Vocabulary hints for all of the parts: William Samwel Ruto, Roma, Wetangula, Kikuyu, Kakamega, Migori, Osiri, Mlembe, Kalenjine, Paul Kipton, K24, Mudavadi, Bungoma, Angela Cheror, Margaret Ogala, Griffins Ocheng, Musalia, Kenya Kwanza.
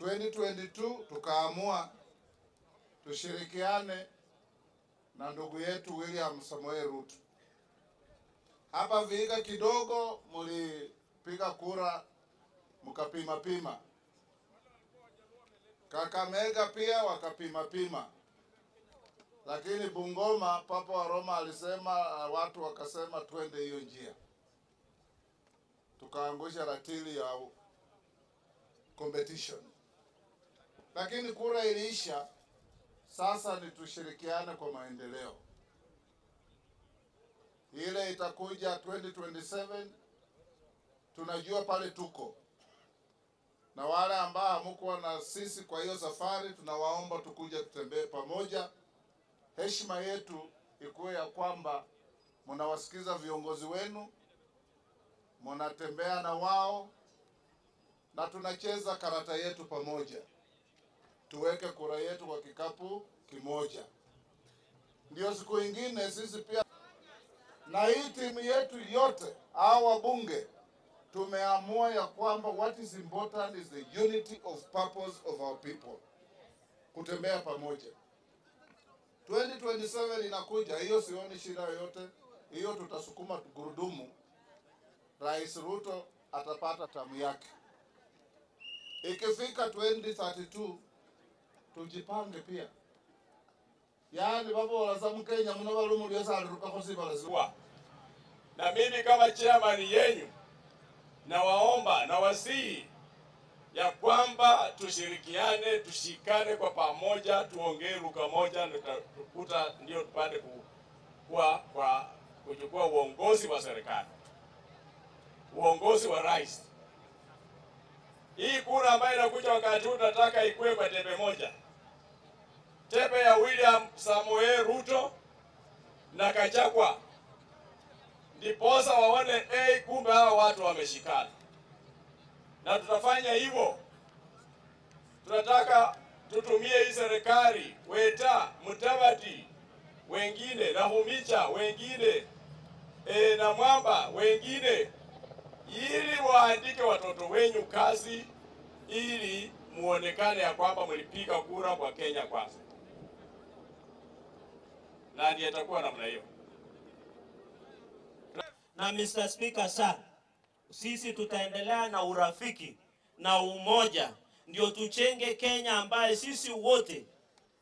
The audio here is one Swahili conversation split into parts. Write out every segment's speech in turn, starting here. Wetangula, tukaamua tushirikiane na ndugu yetu William Samwel Ruto. Hapa viga kidogo mulipiga kura mukapima pima. Kakamega pia wakapima pima. Lakini Bungoma Papa wa Roma alisema, watu wakasema twende hiyo njia. Tukaangusha ratili ya competition. Lakini kura iliisha, sasa ni tushirikiane kwa maendeleo. Ile itakuja 2027, tunajua pale tuko. Na wale ambao mko na sisi kwa hiyo safari, tunawaomba tukuja tutembee pamoja. Heshima yetu ikuwe ya kwamba mnawasikiza viongozi wenu, mnatembea na wao, na tunacheza karata yetu pamoja. Tuweke kura yetu kwa kikapu kimoja. Ndio siku ingine sisi pia na hii timu yetu yote au wabunge tumeamua ya kwamba what is important is the unity of purpose of our people. Kutembea pamoja. 2027 inakuja, hiyo sioni shida yoyote. Hiyo tutasukuma gurudumu. Rais Ruto atapata tamu yake. Ikifika 2032 tujipange pia. Yaani babo walazamu Kenya mnabalu mliosa aliruka kwa siba lazima. Na mimi kama chairman yenu na waomba na wasii ya kwamba tushirikiane, tushikane kwa pamoja, tuongee lugha moja na tutakuta ndio tupande kwa kuchukua uongozi wa serikali. Uongozi wa rais. Hii kura ambayo inakuja wakati tunataka ikue kwa tepe moja. Tepe ya William Samwel Ruto na Kachakwa. Ndiposa waone kumbe hawa watu wameshikana. Na tutafanya hivyo. Tunataka tutumie hii serikali, Weta, Mudavadi, wengine na Humicha, wengine na Mwamba, wengine ili waandike watoto wenyu kazi ili muonekane ya kwamba mlipiga kura kwa Kenya Kwanza. Na ndiye atakuwa namna hiyo. Na Mr. Speaker sana, sisi tutaendelea na urafiki na umoja ndio tuchenge Kenya ambaye sisi wote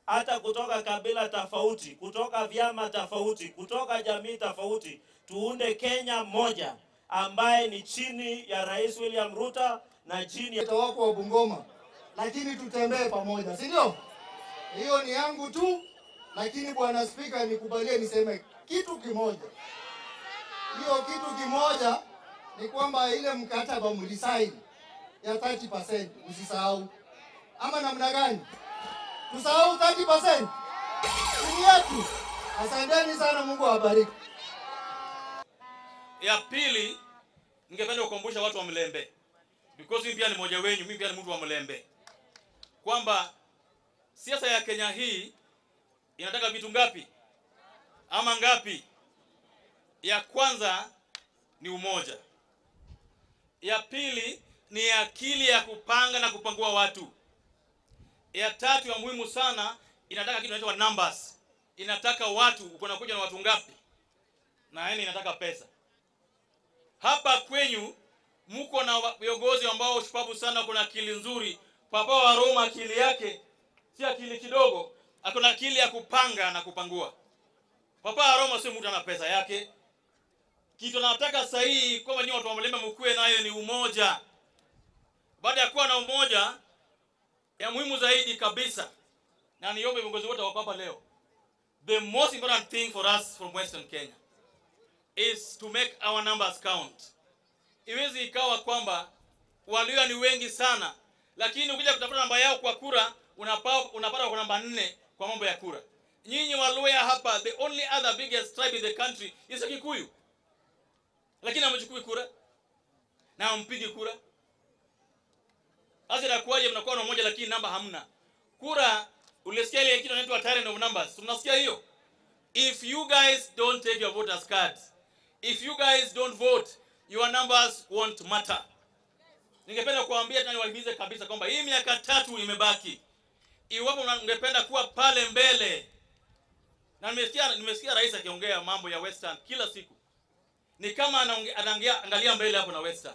hata kutoka kabila tofauti, kutoka vyama tofauti, kutoka jamii tofauti, tuunde Kenya moja ambaye ni chini ya Rais William Ruto na chini ya watu wa Bungoma, lakini tutembee pamoja, si ndio? Hiyo ni yangu tu Lakini Bwana Spika, nikubalie niseme kitu kimoja. Hiyo kitu kimoja ni kwamba ile mkataba mlisaini ya 30% usisahau. Ama namna gani? Tusahau 30%. Ni yetu. Asanteni sana, Mungu awabariki. Ya pili, ningependa kukumbusha watu wa Mlembe, because mimi pia ni mmoja wenu, mimi pia ni mtu wa Mlembe, kwamba siasa ya Kenya hii inataka vitu ngapi ama ngapi? Ya kwanza ni umoja. Ya pili ni akili ya kupanga na kupangua watu. Ya tatu ya muhimu sana inataka kitu inaitwa numbers. Inataka watu, unakuja na watu ngapi? Na hili inataka pesa. Hapa kwenyu mko na viongozi ambao shupavu sana, kuna akili nzuri. Papa wa Roma akili yake si akili kidogo, akona akili ya kupanga na kupangua. Papa wa Roma sio mtu ana pesa yake. Kitu anataka sahihi kwa nyinyi watu wa Mlembe mkuwe nayo ni umoja. Baada ya kuwa na umoja, ya muhimu zaidi kabisa, na niombe viongozi wote wa papa leo, the most important thing for us from Western Kenya is to make our numbers count. Iwezi ikawa kwamba walio ni wengi sana, lakini ukija kutafuta namba yao kwa kura, unapata kwa namba 4 kwa mambo ya kura. Nyinyi Waluya hapa, the only other biggest tribe in the country is Kikuyu. Lakini hamchukui kura na hampigi kura. Hata nakuaje mnakuwa na moja lakini namba hamna. Kura ulisikia ile kitu inaitwa tyrant of numbers. Tunasikia hiyo. If you guys don't take your voters cards, if you guys don't vote, your numbers won't matter. Ningependa kuambia tena niwahimize kabisa kwamba hii miaka 3 imebaki. Iwapo mngependa kuwa pale mbele. Na nimesikia rais akiongea mambo ya Western kila siku. Ni kama anaangalia mbele hapo na Western.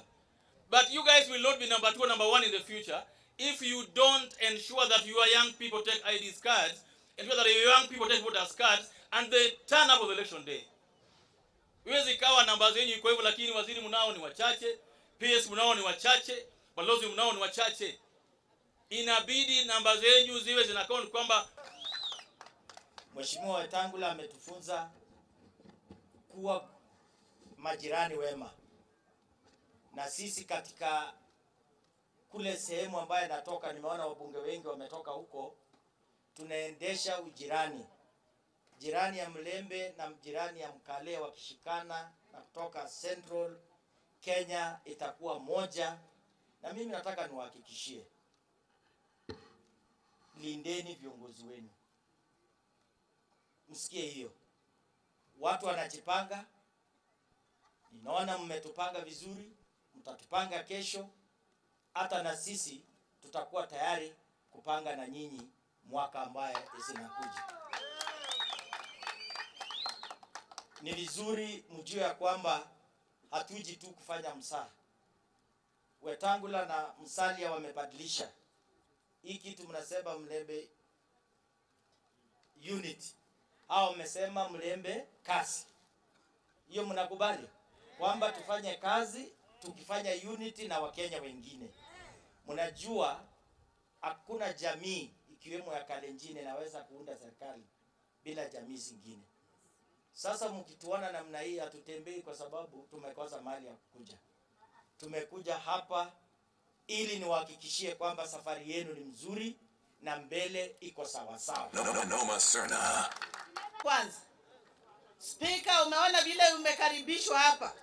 But you guys will not be number 2 or number 1 in the future if you don't ensure that your young people take ID cards, ensure that your young people take voters cards, and they turn up on election day. Uwezi kawa namba zenyu iko hivyo, lakini waziri mnao ni wachache, PS mnao ni wachache, balozi mnao ni wachache. Inabidi namba zenyu ziwe zinakaa kwamba Mheshimiwa Wetangula ametufunza kuwa majirani wema. Na sisi katika kule sehemu ambayo natoka, nimeona wabunge wengi wametoka huko, tunaendesha ujirani. Jirani ya Mlembe na jirani ya Mkale wakishikana na kutoka Central Kenya itakuwa moja. Na mimi nataka niwahakikishie, lindeni viongozi wenu. Msikie hiyo. Watu wanajipanga. Ninaona mmetupanga vizuri. Mtatupanga kesho, hata na sisi tutakuwa tayari kupanga na nyinyi mwaka ambaye zinakuja. Ni vizuri mjue ya kwamba hatuji tu kufanya msaa. Wetangula na Musalia wamebadilisha hii kitu mnasema Mlembe unit au wamesema Mlembe kasi. Hiyo mnakubali kwamba tufanye kazi tukifanya unity na Wakenya wengine. Mnajua hakuna jamii ikiwemo ya Kalenjine naweza kuunda serikali bila jamii zingine. Sasa mkituona namna hii, hatutembei kwa sababu tumekosa mali ya kukuja. Tumekuja hapa ili niwahakikishie kwamba safari yenu ni mzuri na mbele iko sawa sawa. No, kwanza Spika, umeona vile umekaribishwa hapa.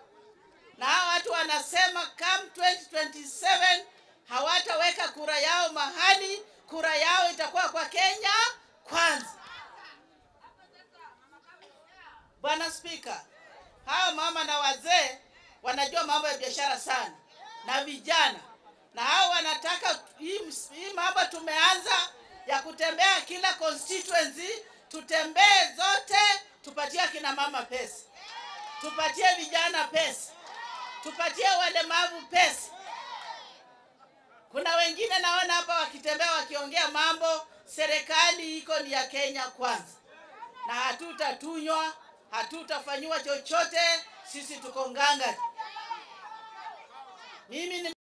Na hawa watu wanasema come 2027 hawataweka kura yao mahali, kura yao itakuwa kwa Kenya Kwanza. Bwana Spika, hawa mama na wazee wanajua mambo ya biashara sana na vijana. Na hawa wanataka hii mambo tumeanza ya kutembea kila constituency, tutembee zote, tupatie kina mama pesa, tupatie vijana pesa, tupatie walemavu pesa. Kuna wengine naona hapa wakitembea wakiongea mambo serikali iko ni ya Kenya Kwanza. Na hatutatunywa, hatutafanywa chochote, sisi tuko nganga. Mimi